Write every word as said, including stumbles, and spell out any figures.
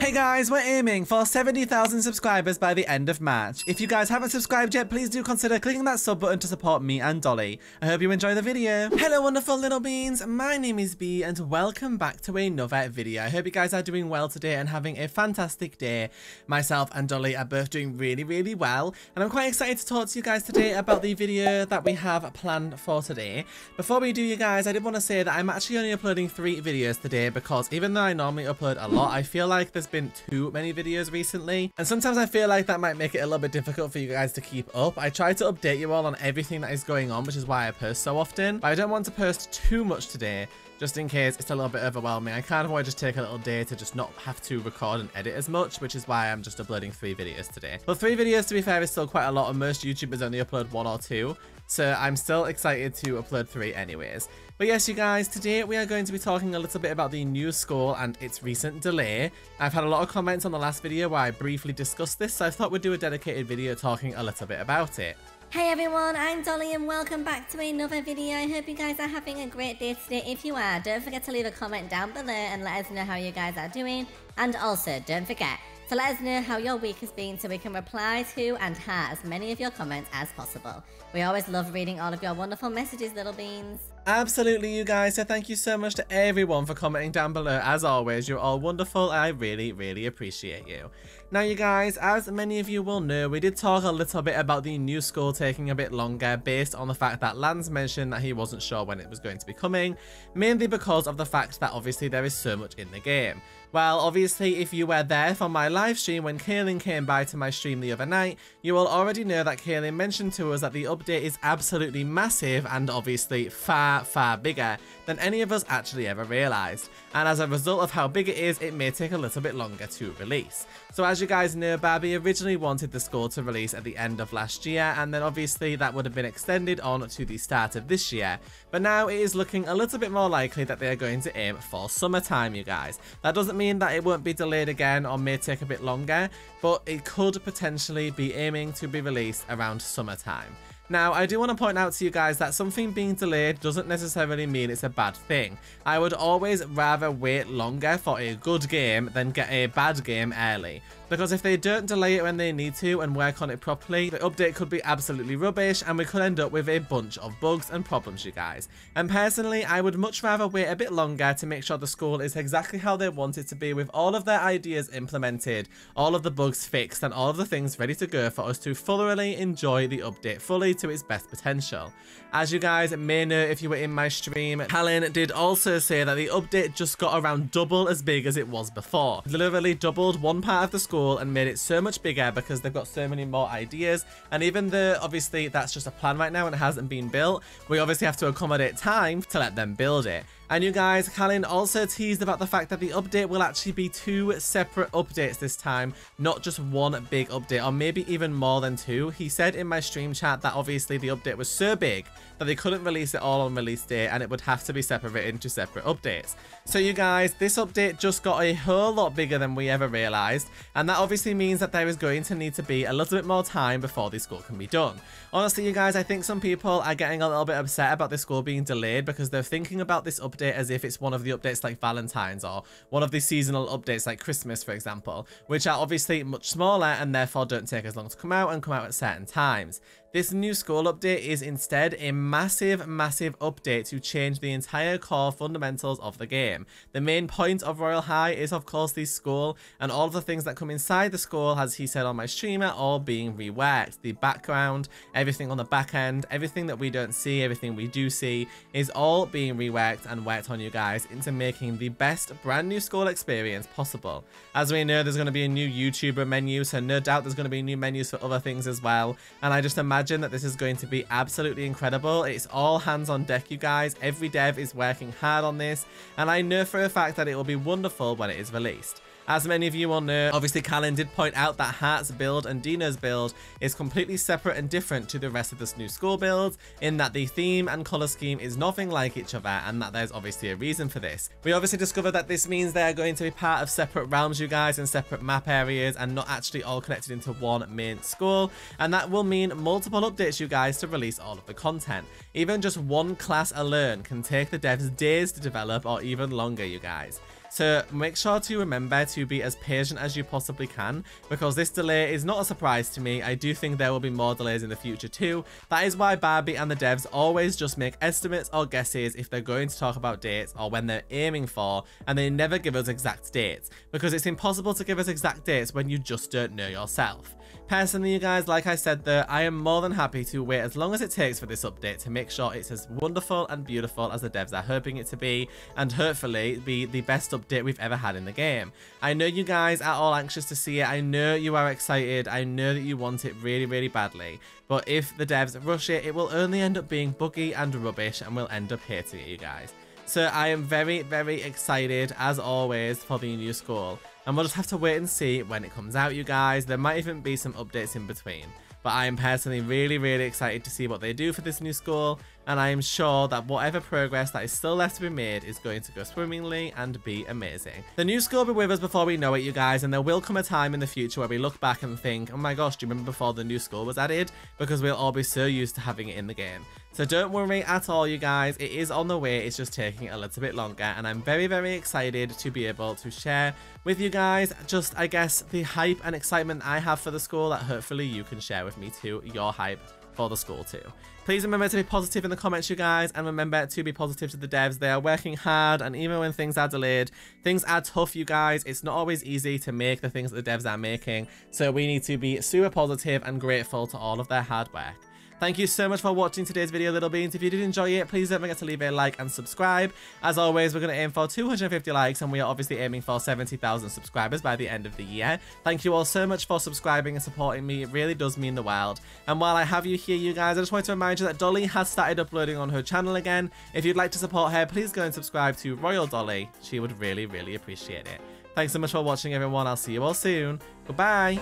Hey guys, we're aiming for seventy thousand subscribers by the end of March. If you guys haven't subscribed yet, please do consider clicking that sub button to support me and Dolly. I hope you enjoy the video. Hello wonderful little beans, my name is Bee and welcome back to another video. I hope you guys are doing well today and having a fantastic day. Myself and Dolly are both doing really, really well, and I'm quite excited to talk to you guys today about the video that we have planned for today. Before we do, you guys, I did want to say that I'm actually only uploading three videos today because even though I normally upload a lot, I feel like there's been too many videos recently, and sometimes I feel like that might make it a little bit difficult for you guys to keep up. I try to update you all on everything that is going on, which is why I post so often, but I don't want to post too much today just in case it's a little bit overwhelming. I kind of want to just take a little day to just not have to record and edit as much, which is why I'm just uploading three videos today. But three videos, to be fair, is still quite a lot, and most YouTubers only upload one or two, so I'm still excited to upload three anyways. But yes, you guys, today we are going to be talking a little bit about the new school and its recent delay. I've had a lot of comments on the last video where I briefly discussed this, so I thought we'd do a dedicated video talking a little bit about it. Hey everyone, I'm Dolly and welcome back to another video. I hope you guys are having a great day today. If you are, don't forget to leave a comment down below and let us know how you guys are doing. And also, don't forget to let us know how your week has been so we can reply to and heart as many of your comments as possible. We always love reading all of your wonderful messages, little beans. Absolutely, you guys, so thank you so much to everyone for commenting down below. As always, you're all wonderful and I really, really appreciate you. Now, you guys, as many of you will know, we did talk a little bit about the new school taking a bit longer based on the fact that Lance mentioned that he wasn't sure when it was going to be coming, mainly because of the fact that obviously there is so much in the game. Well, obviously, if you were there for my live stream when Kaylin came by to my stream the other night, you will already know that Kaylin mentioned to us that the update is absolutely massive and obviously far, far bigger than any of us actually ever realised. And as a result of how big it is, it may take a little bit longer to release. So as you guys know, Barbie originally wanted the school to release at the end of last year, and then obviously that would have been extended on to the start of this year. But now it is looking a little bit more likely that they are going to aim for summertime, you guys. That doesn't mean that it won't be delayed again or may take a bit longer, but it could potentially be aiming to be released around summertime. Now, I do want to point out to you guys that something being delayed doesn't necessarily mean it's a bad thing. I would always rather wait longer for a good game than get a bad game early, because if they don't delay it when they need to and work on it properly, the update could be absolutely rubbish and we could end up with a bunch of bugs and problems, you guys. And personally, I would much rather wait a bit longer to make sure the school is exactly how they want it to be, with all of their ideas implemented, all of the bugs fixed, and all of the things ready to go for us to thoroughly enjoy the update fully to its best potential. As you guys may know if you were in my stream, Helen did also say that the update just got around double as big as it was before. Literally doubled one part of the school and made it so much bigger because they've got so many more ideas, and even though obviously that's just a plan right now and it hasn't been built, we obviously have to accommodate time to let them build it. And you guys, Callan also teased about the fact that the update will actually be two separate updates this time, not just one big update, or maybe even more than two. He said in my stream chat that obviously the update was so big that they couldn't release it all on release day and it would have to be separated into separate updates. So you guys, this update just got a whole lot bigger than we ever realised, and that obviously means that there is going to need to be a little bit more time before this school can be done. Honestly, you guys, I think some people are getting a little bit upset about this school being delayed because they're thinking about this update as if it's one of the updates like Valentine's or one of the seasonal updates like Christmas, for example, which are obviously much smaller and therefore don't take as long to come out and come out at certain times. This new school update is instead a massive, massive update to change the entire core fundamentals of the game. The main point of Royal High is, of course, the school, and all of the things that come inside the school, as he said on my stream, are all being reworked. The background, everything on the back end, everything that we don't see, everything we do see, is all being reworked and worked on, you guys, into making the best brand new school experience possible. As we know, there's going to be a new YouTuber menu, so no doubt there's going to be new menus for other things as well, and I just imagine that this is going to be absolutely incredible. It's all hands on deck, you guys. Every dev is working hard on this, and I know for a fact that it will be wonderful when it is released. As many of you will know, obviously Callan did point out that Hart's build and Dino's build is completely separate and different to the rest of this new school build, in that the theme and colour scheme is nothing like each other, and that there's obviously a reason for this. We obviously discovered that this means they're going to be part of separate realms, you guys, and separate map areas, and not actually all connected into one main school, and that will mean multiple multiple updates, you guys, to release all of the content. Even just one class alone can take the devs days to develop, or even longer, you guys. So make sure to remember to be as patient as you possibly can, because this delay is not a surprise to me. I do think there will be more delays in the future too. That is why Barbie and the devs always just make estimates or guesses if they're going to talk about dates or when they're aiming for, and they never give us exact dates, because it's impossible to give us exact dates when you just don't know yourself. Personally, you guys, like I said though, I am more than happy to wait as long as it takes for this update to make sure it's as wonderful and beautiful as the devs are hoping it to be, and hopefully be the best update we've ever had in the game. I know you guys are all anxious to see it. I know you are excited. I know that you want it really, really badly. But if the devs rush it, it will only end up being buggy and rubbish, and we'll end up hating it, you guys. So I am very, very excited, as always, for the new school. And we'll just have to wait and see when it comes out, you guys. There might even be some updates in between. But I am personally really, really excited to see what they do for this new school. And I am sure that whatever progress that is still left to be made is going to go swimmingly and be amazing. The new school will be with us before we know it, you guys, and there will come a time in the future where we look back and think, oh my gosh, do you remember before the new school was added? Because we'll all be so used to having it in the game. So don't worry at all, you guys. It is on the way. It's just taking a little bit longer, and I'm very, very excited to be able to share with you guys just, I guess, the hype and excitement I have for the school that hopefully you can share with me too, your hype for the school too. Please remember to be positive in the comments, you guys, and remember to be positive to the devs. They are working hard, and even when things are delayed, things are tough, you guys. It's not always easy to make the things that the devs are making, so we need to be super positive and grateful to all of their hard work. Thank you so much for watching today's video, little beans. If you did enjoy it, please don't forget to leave a like and subscribe. As always, we're going to aim for two hundred fifty likes, and we are obviously aiming for seventy thousand subscribers by the end of the year. Thank you all so much for subscribing and supporting me. It really does mean the world. And while I have you here, you guys, I just wanted to remind you that Dolly has started uploading on her channel again. If you'd like to support her, please go and subscribe to Royal Dolly. She would really, really appreciate it. Thanks so much for watching, everyone. I'll see you all soon. Goodbye.